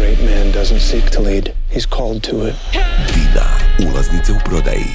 great man doesn't seek to lead. He's called to it. DINA. Ulaznice u prodaji.